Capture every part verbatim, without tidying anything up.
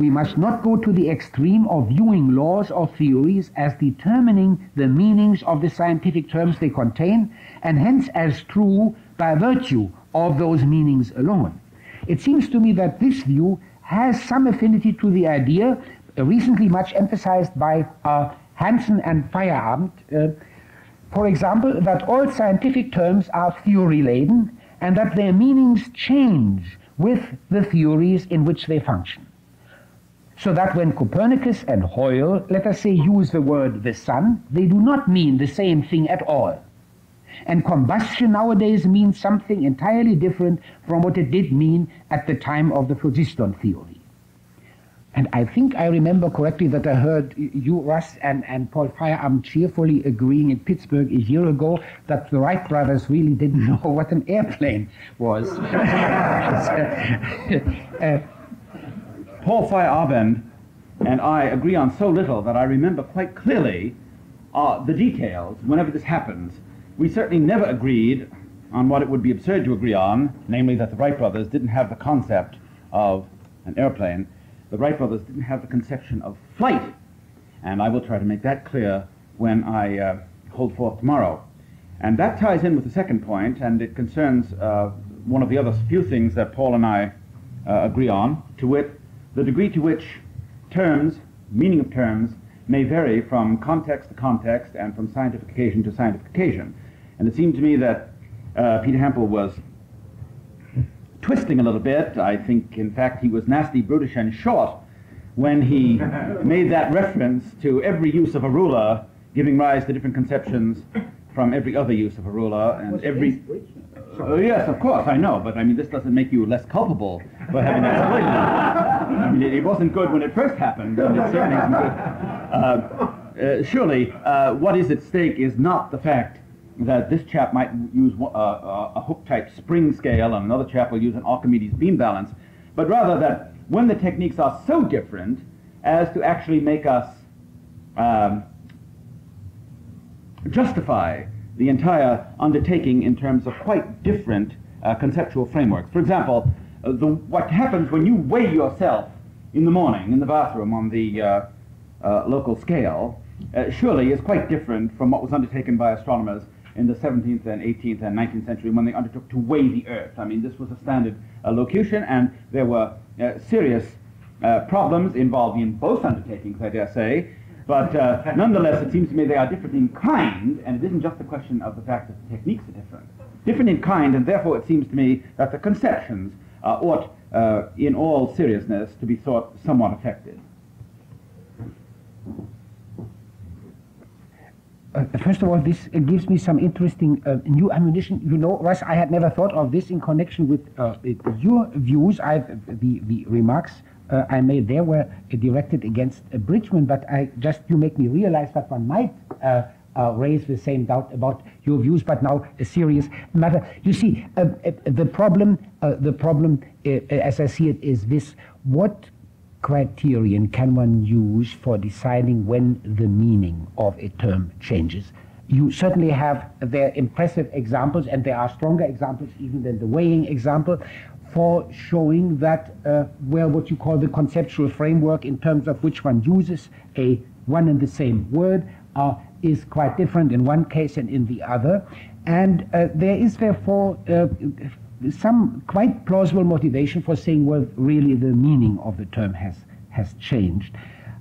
we must not go to the extreme of viewing laws or theories as determining the meanings of the scientific terms they contain, and hence as true by virtue of those meanings alone. It seems to me that this view has some affinity to the idea recently much emphasized by uh, Hanson and Feyerabend, uh, for example, that all scientific terms are theory-laden and that their meanings change with the theories in which they function. So that when Copernicus and Hoyle, let us say, use the word the sun, they do not mean the same thing at all. And combustion nowadays means something entirely different from what it did mean at the time of the phlogiston theory. And I think I remember correctly that I heard you, Russ, and, and Paul Feyerabend cheerfully agreeing in Pittsburgh a year ago that the Wright brothers really didn't know what an airplane was. uh, Paul Feyerabend and I agree on so little that I remember quite clearly uh, the details whenever this happens. We certainly never agreed on what it would be absurd to agree on, namely that the Wright brothers didn't have the concept of an airplane. The Wright brothers didn't have the conception of flight, and I will try to make that clear when I uh, hold forth tomorrow. And that ties in with the second point, and it concerns uh, one of the other few things that Paul and I uh, agree on, to wit, the degree to which terms, meaning of terms, may vary from context to context and from scientific occasion to scientific occasion. And it seemed to me that uh, Peter Hempel was twisting a little bit. I think, in fact, he was nasty, brutish, and short when he made that reference to every use of a ruler giving rise to different conceptions from every other use of a ruler, and every... Uh, yes, of course, I know, but I mean, this doesn't make you less culpable for having that split. I mean, it, it wasn't good when it first happened, and it certainly isn't good. Uh, uh, surely, uh, what is at stake is not the fact that this chap might use uh, uh, a hook-type spring scale and another chap will use an Archimedes beam balance, but rather that when the techniques are so different as to actually make us um, justify the entire undertaking in terms of quite different uh, conceptual frameworks. For example, uh, the, what happens when you weigh yourself in the morning in the bathroom on the uh, uh, local scale uh, surely is quite different from what was undertaken by astronomers in the seventeenth and eighteenth and nineteenth century when they undertook to weigh the earth. I mean, this was a standard uh, locution, and there were uh, serious uh, problems involved in both undertakings, I dare say, but uh, nonetheless it seems to me they are different in kind, and it isn't just a question of the fact that the techniques are different. Different in kind, and therefore it seems to me that the conceptions uh, ought, uh, in all seriousness, to be thought somewhat affected. Uh, first of all, this uh, gives me some interesting uh, new ammunition. You know, Russ, I had never thought of this in connection with uh, your views. I've, the, the remarks uh, I made there were uh, directed against uh, Bridgman, but I just you make me realize that one might uh, uh, raise the same doubt about your views, but now a serious matter. You see, uh, uh, the problem, uh, the problem, uh, as I see it, is this: what criterion can one use for deciding when the meaning of a term changes? You certainly have their impressive examples, and there are stronger examples even than the weighing example, for showing that, uh, well, what you call the conceptual framework in terms of which one uses a one and the same word uh, is quite different in one case and in the other. And uh, there is therefore uh, some quite plausible motivation for saying, well, really the meaning of the term has has changed.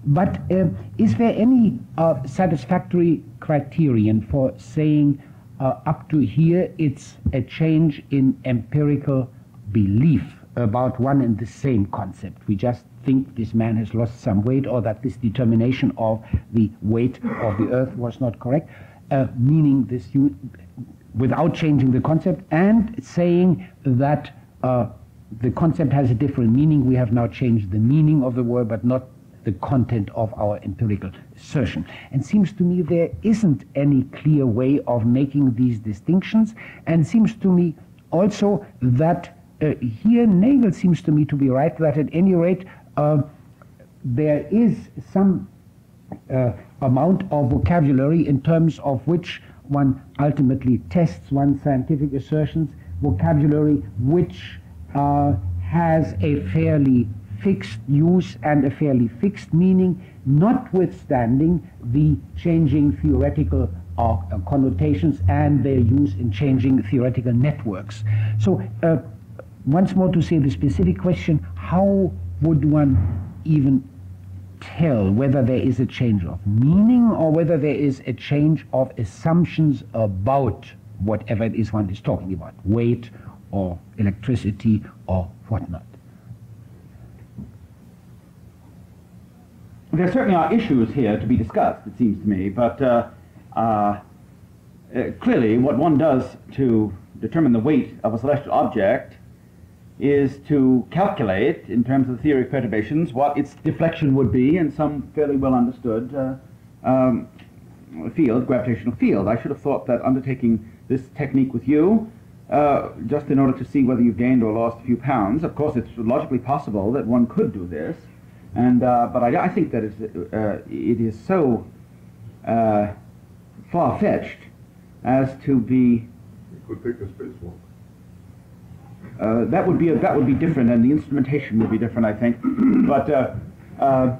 But uh, is there any uh, satisfactory criterion for saying uh, up to here it's a change in empirical belief about one and the same concept? We just think this man has lost some weight, or that this determination of the weight of the earth was not correct, uh, meaning this you. without changing the concept, and saying that uh, the concept has a different meaning. We have now changed the meaning of the word, but not the content of our empirical assertion. And seems to me there isn't any clear way of making these distinctions, and seems to me also that uh, here Nagel seems to me to be right, that at any rate uh, there is some uh, amount of vocabulary in terms of which one ultimately tests one's scientific assertions, vocabulary which uh, has a fairly fixed use and a fairly fixed meaning, notwithstanding the changing theoretical uh, connotations and their use in changing theoretical networks. So uh, once more, to say the specific question, how would one even tell whether there is a change of meaning or whether there is a change of assumptions about whatever it is one is talking about, weight or electricity or whatnot? There certainly are issues here to be discussed, it seems to me, but uh, uh, uh, clearly what one does to determine the weight of a celestial object is to calculate, in terms of the theory of perturbations, what its deflection would be in some fairly well understood uh, um, field, gravitational field. I should have thought that undertaking this technique with you, uh, just in order to see whether you've gained or lost a few pounds, of course it's logically possible that one could do this, and uh, but I, I think that it's, uh, it is so uh, far-fetched as to be... You could take a spacewalk. Uh, that would be a, that would be different, and the instrumentation would be different, I think. But uh, uh,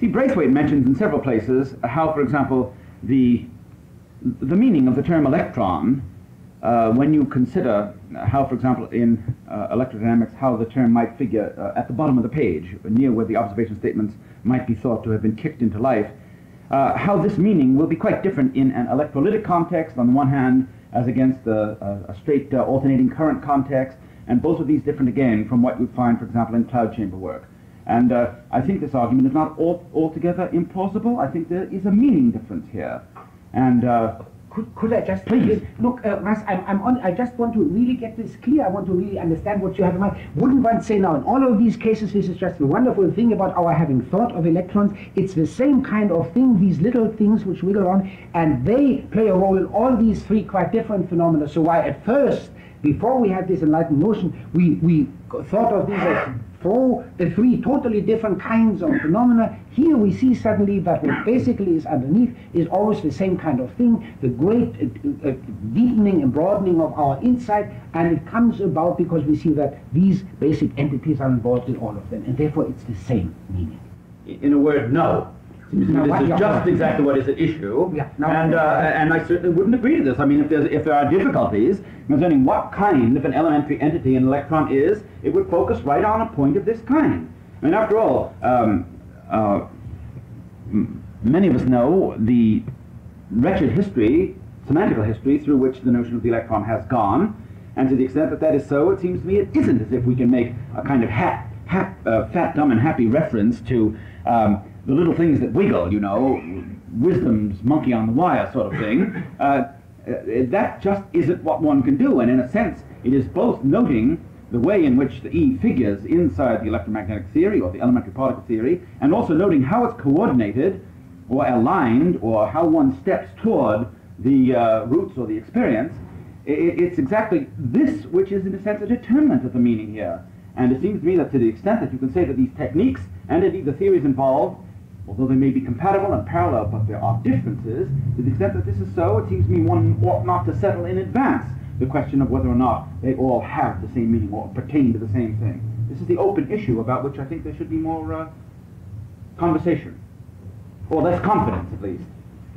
see, Braithwaite mentions in several places how, for example, the the meaning of the term electron, uh, when you consider how, for example, in uh, electrodynamics, how the term might figure uh, at the bottom of the page, near where the observation statements might be thought to have been kicked into life, uh, how this meaning will be quite different in an electrolytic context on the one hand, as against the, uh, a straight uh, alternating current context, and both of these different again from what you'd find, for example, in cloud chamber work. And uh, I think this argument is not all, altogether implausible. I think there is a meaning difference here. And uh, could, could I just please look, uh, Mas, I'm, I'm on. I just want to really get this clear. I want to really understand what you have in mind. Wouldn't one say now, in all of these cases, this is just the wonderful thing about our having thought of electrons. It's the same kind of thing. These little things which wiggle on, and they play a role in all these three quite different phenomena. So why at first, before we had this enlightened notion, we we thought of these as four, the three totally different kinds of phenomena. Here we see suddenly that what basically is underneath is always the same kind of thing, the great uh, uh, deepening and broadening of our insight, and it comes about because we see that these basic entities are involved in all of them, and therefore it's the same meaning. In a word, no. Now, this is just part? exactly what is at issue, yeah, no, and, uh, and I certainly wouldn't agree to this. I mean, if, there's, if there are difficulties concerning what kind of an elementary entity an electron is, it would focus right on a point of this kind. I mean, after all, um, uh, many of us know the wretched history, semantical history, through which the notion of the electron has gone, and to the extent that that is so, it seems to me it isn't as if we can make a kind of ha ha uh, fat, dumb, and happy reference to um, the little things that wiggle, you know, wisdom's monkey on the wire sort of thing. Uh, that just isn't what one can do, and in a sense it is both noting the way in which the E figures inside the electromagnetic theory or the elementary particle theory, and also noting how it's coordinated or aligned or how one steps toward the uh, roots or the experience. It, it's exactly this which is in a sense a determinant of the meaning here, and it seems to me that to the extent that you can say that these techniques and indeed the theories involved, although they may be compatible and parallel, but there are differences, to the extent that this is so, it seems to me one ought not to settle in advance the question of whether or not they all have the same meaning or pertain to the same thing. This is the open issue about which I think there should be more uh, conversation, or less confidence at least.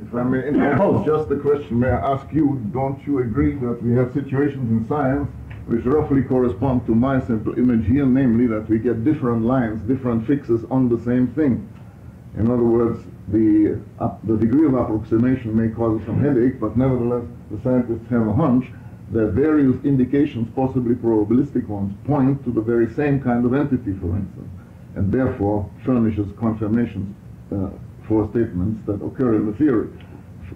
If I may interpose just the question, may I ask you, don't you agree that we have situations in science which roughly correspond to my simple image here, namely that we get different lines, different fixes on the same thing? In other words, the, uh, the degree of approximation may cause some headache, but nevertheless the scientists have a hunch that various indications, possibly probabilistic ones, point to the very same kind of entity, for instance, and therefore furnishes confirmations uh, for statements that occur in the theory.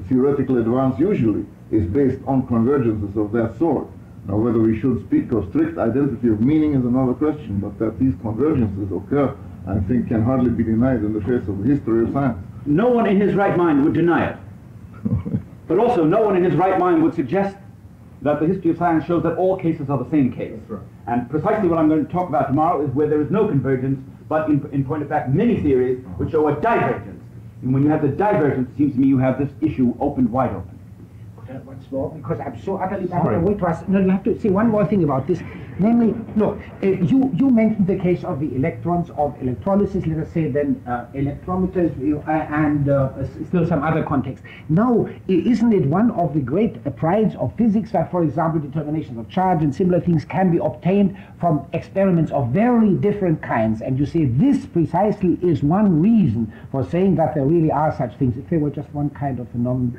Theoretical advance usually is based on convergences of that sort. Now, whether we should speak of strict identity of meaning is another question, but that these convergences occur, I think, can hardly be denied in the face of the history of science. No one in his right mind would deny it. But also, no one in his right mind would suggest that the history of science shows that all cases are the same case. Right. And precisely what I'm going to talk about tomorrow is where there is no convergence, but in, in point of fact, many theories which show a divergence. And when you have the divergence, it seems to me you have this issue opened wide open. that once more, because I'm so utterly baffled. Wait, was no, you have to say one more thing about this. Namely, no, uh, you you mentioned the case of the electrons of electrolysis. Let us say then uh, electrometers uh, and uh, still some other context. Now, isn't it one of the great uh, prides of physics where, for example, determinations of charge and similar things can be obtained from experiments of very different kinds? And you say this precisely is one reason for saying that there really are such things. If they were just one kind of phenomenon,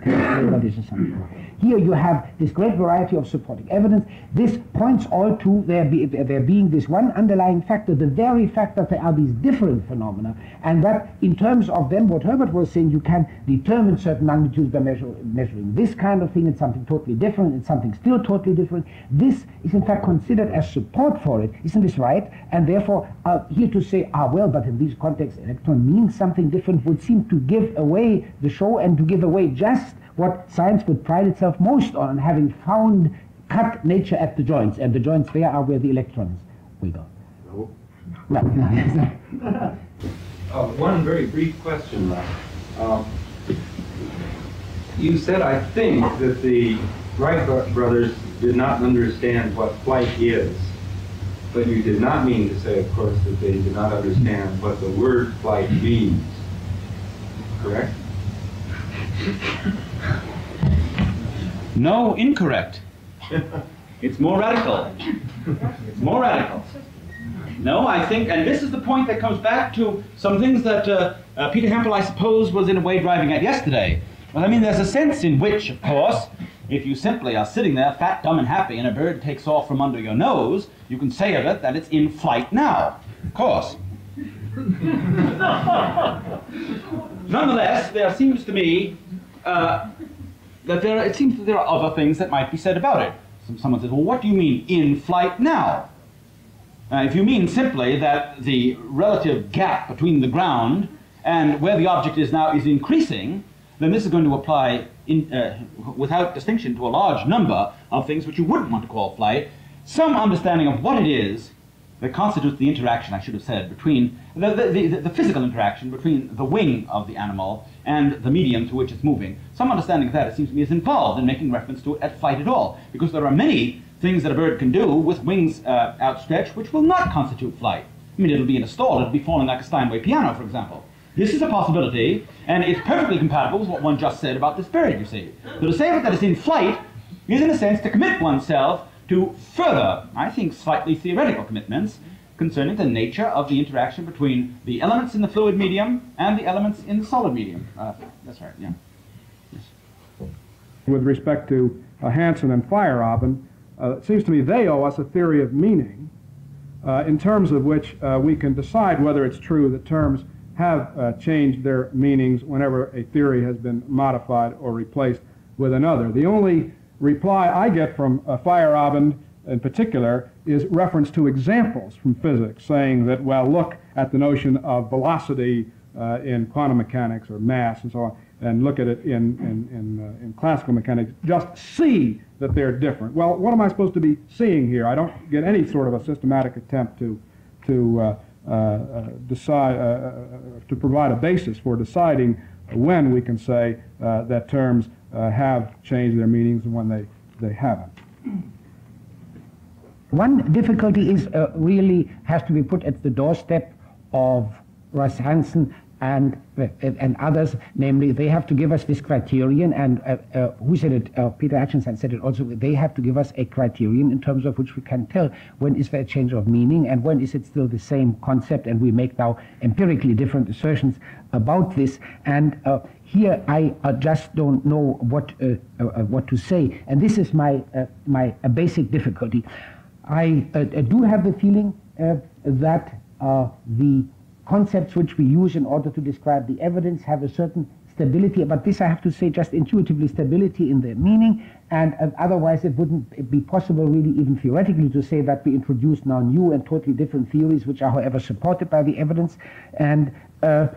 but this is something. Here you have this great variety of supporting evidence. This points all to there, be, there being this one underlying factor, the very fact that there are these different phenomena, and that in terms of them, what Herbert was saying, you can determine certain magnitudes by measure, measuring this kind of thing. It's something totally different. It's something still totally different. This is in fact considered as support for it. Isn't this right? And therefore, uh, here to say, ah, well, but in these contexts, electron means something different would seem to give away the show and to give away just what science would pride itself most on, having found, cut nature at the joints, and the joints there are where the electrons will go. No. No, no, yes, no. Uh, one very brief question left. Uh, you said, I think, that the Wright brothers did not understand what flight is, but you did not mean to say, of course, that they did not understand what the word flight means, correct? No, incorrect. It's more radical. It's more radical. No, I think, and this is the point that comes back to some things that uh, uh, Peter Hempel, I suppose, was in a way driving at yesterday. Well, I mean, there's a sense in which, of course, if you simply are sitting there fat, dumb, and happy, and a bird takes off from under your nose, you can say of it that it's in flight now, of course. Nonetheless, there seems to me uh, that there, it seems that there are other things that might be said about it. Some, someone says, well, what do you mean in flight now? Uh, if you mean simply that the relative gap between the ground and where the object is now is increasing, then this is going to apply in, uh, without distinction to a large number of things which you wouldn't want to call flight. Some understanding of what it is that constitutes the interaction, I should have said, between the, the, the, the physical interaction between the wing of the animal and the medium to which it's moving. Some understanding of that, it seems to me, is involved in making reference to it at flight at all, because there are many things that a bird can do with wings uh, outstretched which will not constitute flight. I mean, it'll be in a stall, it'll be falling like a Steinway piano, for example. This is a possibility, and it's perfectly compatible with what one just said about this bird, you see. So to say that it's in flight is, in a sense, to commit oneself to further, I think, slightly theoretical commitments concerning the nature of the interaction between the elements in the fluid medium and the elements in the solid medium. Uh, that's right, yeah. Yes. With respect to uh, Hanson and Feyerabend, uh, it seems to me they owe us a theory of meaning uh, in terms of which uh, we can decide whether it's true that terms have uh, changed their meanings whenever a theory has been modified or replaced with another. The only reply I get from uh, Feyerabend in particular is reference to examples from physics, saying that, well, look at the notion of velocity uh, in quantum mechanics or mass and so on, and look at it in, in, in, uh, in classical mechanics. Just see that they're different. Well, what am I supposed to be seeing here? I don't get any sort of a systematic attempt to, to, uh, uh, uh, decide, uh, uh, to provide a basis for deciding when we can say uh, that terms Uh, have changed their meanings and when they, they haven't. One difficulty is uh, really has to be put at the doorstep of Russ Hanson and, uh, and others, namely they have to give us this criterion, and uh, uh, who said it? Uh, Peter Achinstein said it also, they have to give us a criterion in terms of which we can tell when is there a change of meaning and when is it still the same concept, and we make now empirically different assertions about this. And uh, here I uh, just don't know what uh, uh, what to say, and this is my uh, my uh, basic difficulty. I uh, do have the feeling uh, that uh, the concepts which we use in order to describe the evidence have a certain stability, but this I have to say just intuitively stability in their meaning, and uh, otherwise it wouldn't be possible really even theoretically to say that we introduce now new and totally different theories which are however supported by the evidence. And uh,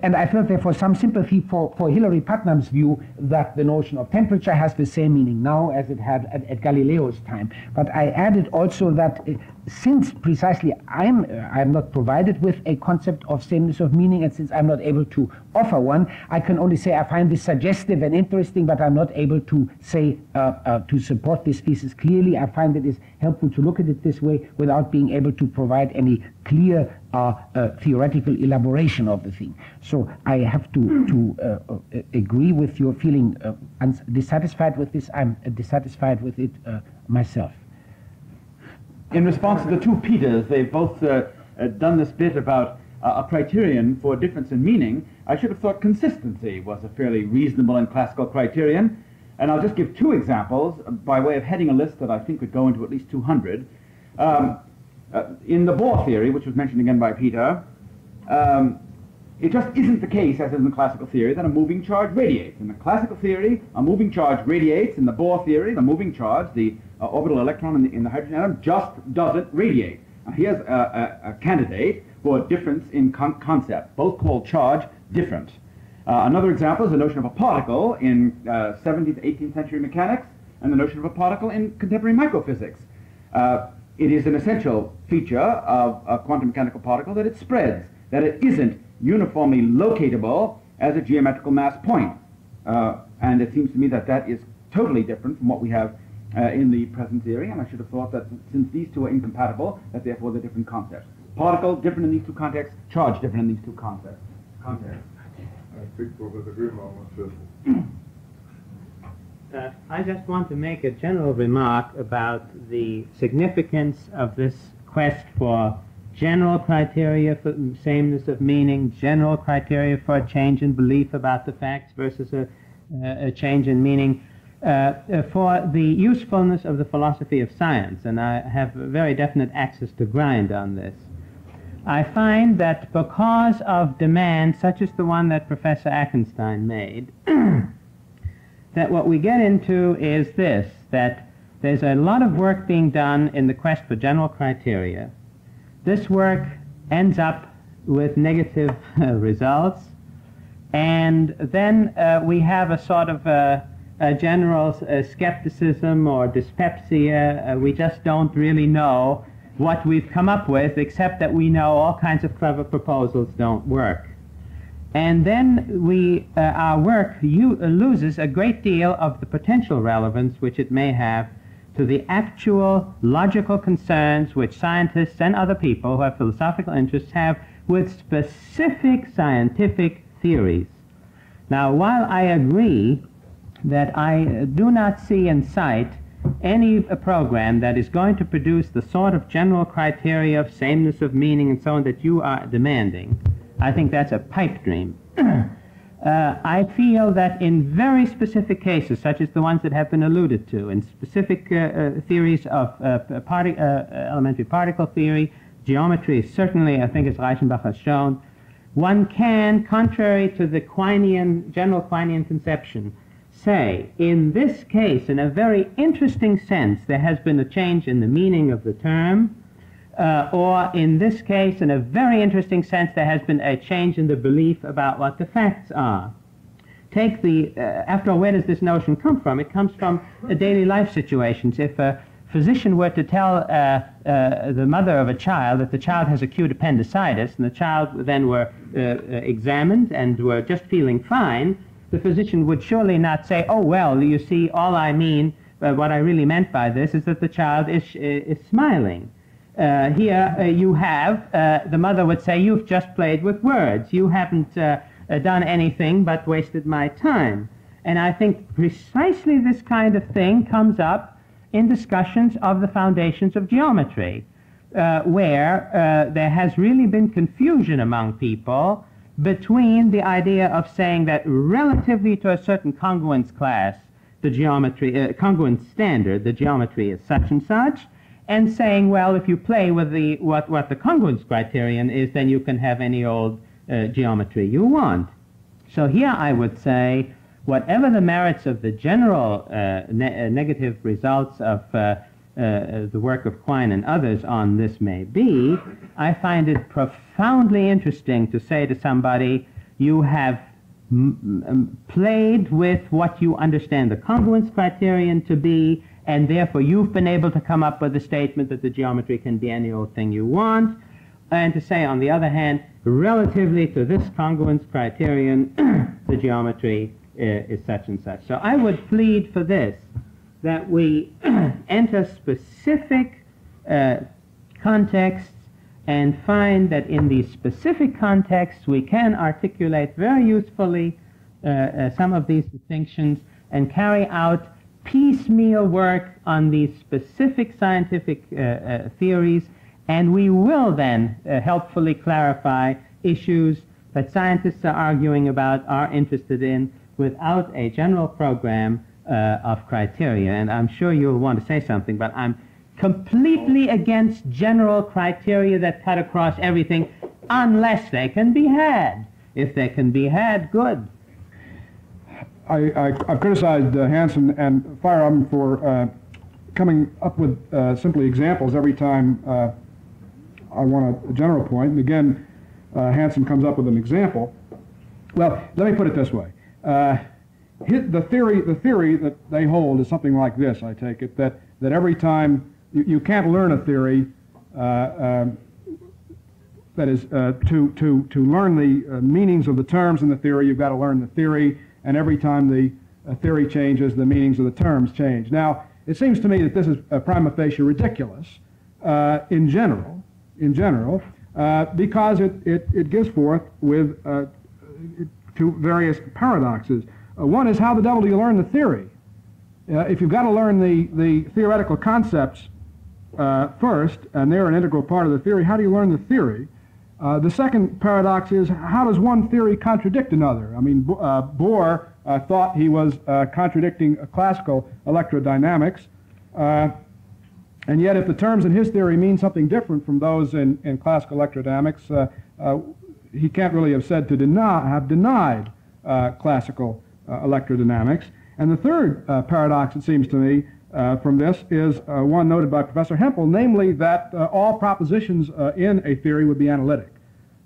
And I felt, therefore, some sympathy for, for Hilary Putnam's view that the notion of temperature has the same meaning now as it had at, at Galileo's time. But I added also that uh, since precisely I'm, uh, I'm not provided with a concept of sameness of meaning, and since I'm not able to offer one, I can only say I find this suggestive and interesting, but I'm not able to say, uh, uh, to support this thesis clearly. I find it is helpful to look at it this way without being able to provide any clear Uh, uh, theoretical elaboration of the thing. So I have to, to uh, uh, agree with your feeling uh, dissatisfied with this. I'm uh, dissatisfied with it uh, myself. In response to the two Peters, they've both uh, uh, done this bit about uh, a criterion for difference in meaning. I should have thought consistency was a fairly reasonable and classical criterion. And I'll just give two examples by way of heading a list that I think would go into at least two hundred. Um, Uh, in the Bohr theory, which was mentioned again by Peter, um, it just isn't the case, as in the classical theory, that a moving charge radiates. In the classical theory, a moving charge radiates. In the Bohr theory, the moving charge, the uh, orbital electron in the, in the hydrogen atom, just doesn't radiate. Now, here's a, a, a candidate for a difference in con concept, both called charge different. Uh, another example is the notion of a particle in uh, seventeenth to eighteenth century mechanics, and the notion of a particle in contemporary microphysics. Uh, It is an essential feature of a quantum mechanical particle that it spreads, that it isn't uniformly locatable as a geometrical mass point. Uh, and it seems to me that that is totally different from what we have uh, in the present theory, and I should have thought that since these two are incompatible, that therefore they're different concepts. Particle, different in these two contexts, charge, different in these two concepts. Context. I think we would agree on this. Uh, I just want to make a general remark about the significance of this quest for general criteria for sameness of meaning, general criteria for a change in belief about the facts versus a, uh, a change in meaning, uh, uh, for the usefulness of the philosophy of science. And I have a very definite axis to grind on this. I find that because of demand such as the one that Professor Achinstein made, that what we get into is this, that there's a lot of work being done in the quest for general criteria. This work ends up with negative uh, results, and then uh, we have a sort of uh, a general uh, skepticism or dyspepsia. Uh, we just don't really know what we've come up with, except that we know all kinds of clever proposals don't work. And then we, uh, our work u loses a great deal of the potential relevance which it may have to the actual logical concerns which scientists and other people who have philosophical interests have with specific scientific theories. Now, while I agree that I do not see in sight any program that is going to produce the sort of general criteria of sameness of meaning and so on that you are demanding, I think that's a pipe dream. uh, I feel that in very specific cases, such as the ones that have been alluded to, in specific uh, uh, theories of uh, parti uh, elementary particle theory, geometry certainly, I think as Reichenbach has shown, one can, contrary to the Quinean, general Quinean conception, say, in this case, in a very interesting sense, there has been a change in the meaning of the term, Uh, or, in this case, in a very interesting sense, there has been a change in the belief about what the facts are. Take the, uh, after all, where does this notion come from? It comes from uh, daily life situations. If a physician were to tell uh, uh, the mother of a child that the child has acute appendicitis, and the child then were uh, examined and were just feeling fine, the physician would surely not say, oh, well, you see, all I mean, uh, what I really meant by this is that the child is, is smiling. Uh, here uh, you have, uh, the mother would say, you've just played with words. You haven't uh, uh, done anything but wasted my time. And I think precisely this kind of thing comes up in discussions of the foundations of geometry, uh, where uh, there has really been confusion among people between the idea of saying that relatively to a certain congruence class, the geometry, uh, congruence standard, the geometry is such and such, and saying, well, if you play with the what, what the congruence criterion is, then you can have any old uh, geometry you want. So here I would say, whatever the merits of the general uh, ne uh, negative results of uh, uh, the work of Quine and others on this may be, I find it profoundly interesting to say to somebody, you have m m played with what you understand the congruence criterion to be, and therefore you've been able to come up with the statement that the geometry can be any old thing you want, and to say, on the other hand, relatively to this congruence criterion, the geometry uh, is such and such. So I would plead for this, that we enter specific uh, contexts and find that in these specific contexts we can articulate very usefully uh, uh, some of these distinctions and carry out piecemeal work on these specific scientific uh, uh, theories, and we will then uh, helpfully clarify issues that scientists are arguing about, are interested in, without a general program uh, of criteria. And I'm sure you'll want to say something, but I'm completely against general criteria that cut across everything, unless they can be had. If they can be had, good. I, I, I've criticized uh, Hanson and Feyerabend for uh, coming up with uh, simply examples every time uh, I want a general point. And again, uh, Hanson comes up with an example. Well, let me put it this way. Uh, the, theory, the theory that they hold is something like this, I take it, that, that every time you, you can't learn a theory, uh, uh, that is, uh, to, to, to learn the uh, meanings of the terms in the theory, you've got to learn the theory. And every time the uh, theory changes, the meanings of the terms change. Now, it seems to me that this is uh, prima facie ridiculous uh, in general, in general, uh, because it, it, it gives forth with uh, to various paradoxes. Uh, one is, how the devil do you learn the theory? Uh, if you've got to learn the, the theoretical concepts uh, first, and they're an integral part of the theory, how do you learn the theory? Uh, the second paradox is, how does one theory contradict another? I mean, uh, Bohr uh, thought he was uh, contradicting classical electrodynamics, uh, and yet if the terms in his theory mean something different from those in, in classical electrodynamics, uh, uh, he can't really have said to deny, have denied uh, classical uh, electrodynamics. And the third uh, paradox, it seems to me, Uh, from this is uh, one noted by Professor Hempel, namely that uh, all propositions uh, in a theory would be analytic.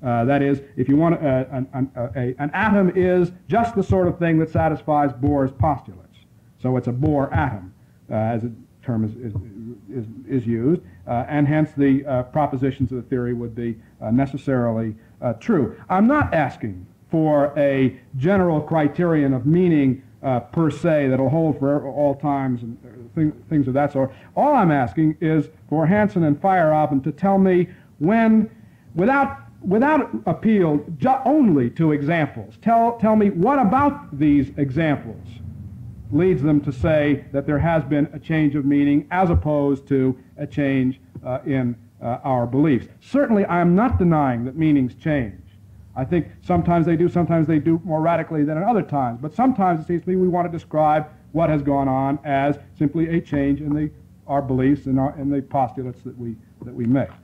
Uh, that is, if you want, uh, an, an, a, an atom is just the sort of thing that satisfies Bohr's postulates. So it's a Bohr atom, uh, as the term is, is, is used, uh, and hence the uh, propositions of the theory would be uh, necessarily uh, true. I'm not asking for a general criterion of meaning Uh, per se that'll hold for all times and th things of that sort. All I'm asking is for Hanson and Feyerabend to tell me when, without without appeal ju only to examples, tell tell me what about these examples leads them to say that there has been a change of meaning as opposed to a change uh, in uh, our beliefs. Certainly, I'm not denying that meanings change. I think sometimes they do, sometimes they do more radically than at other times. But sometimes it seems to me we want to describe what has gone on as simply a change in the, our beliefs and, our, and the postulates that we, that we make.